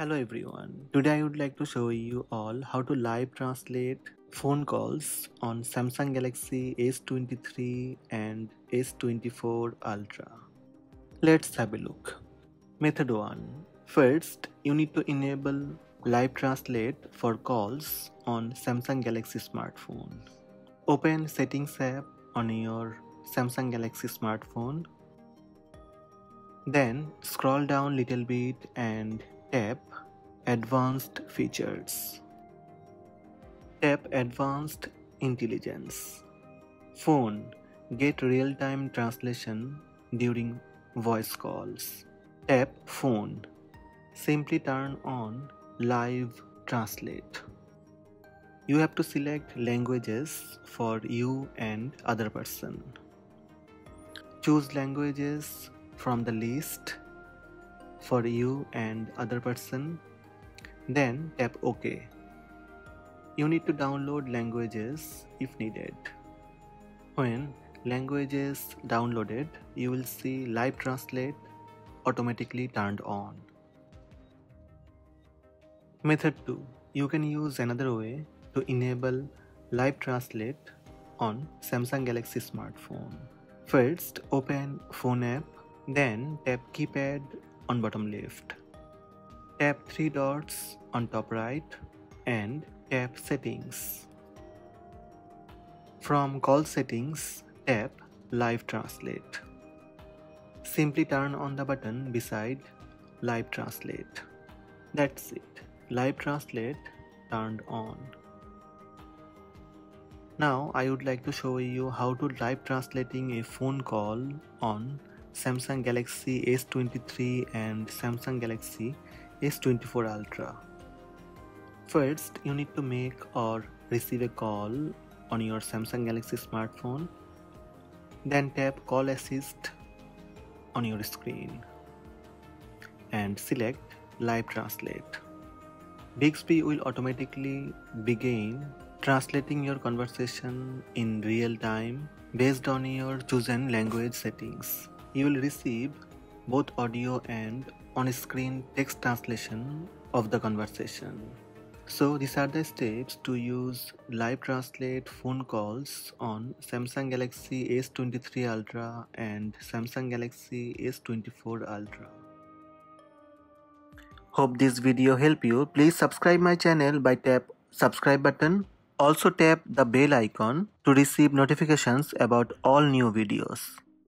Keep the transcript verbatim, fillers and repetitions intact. Hello everyone, today I would like to show you all how to live translate phone calls on Samsung Galaxy S twenty-three and S twenty-four Ultra. Let's have a look. Method one. First, you need to enable live translate for calls on Samsung Galaxy smartphone. Open Settings app on your Samsung Galaxy smartphone. Then scroll down little bit and tap Advanced Features. Tap Advanced Intelligence. Phone, get real-time translation during voice calls. Tap Phone. Simply turn on Live Translate. You have to select languages for you and other person. Choose languages from the list for you and other person, then tap OK. You need to download languages if needed. When languages downloaded, you will see Live Translate automatically turned on. Method two. You can use another way to enable Live Translate on Samsung Galaxy smartphone. First, open Phone app, then tap Keypad on bottom left. Tap three dots on top right and tap Settings. From Call Settings, tap Live Translate. Simply turn on the button beside Live Translate. That's it. Live Translate turned on. Now I would like to show you how to live translating a phone call on Samsung Galaxy S twenty-three and Samsung Galaxy S twenty-four Ultra. First, you need to make or receive a call on your Samsung Galaxy smartphone. Then tap Call Assist on your screen and select Live Translate. Bixby will automatically begin translating your conversation in real time based on your chosen language settings. You will receive both audio and on-screen text translation of the conversation. So these are the steps to use Live Translate phone calls on Samsung Galaxy S twenty-three Ultra and Samsung Galaxy S twenty-four Ultra. Hope this video helped you. Please subscribe my channel by tap subscribe button. Also tap the bell icon to receive notifications about all new videos.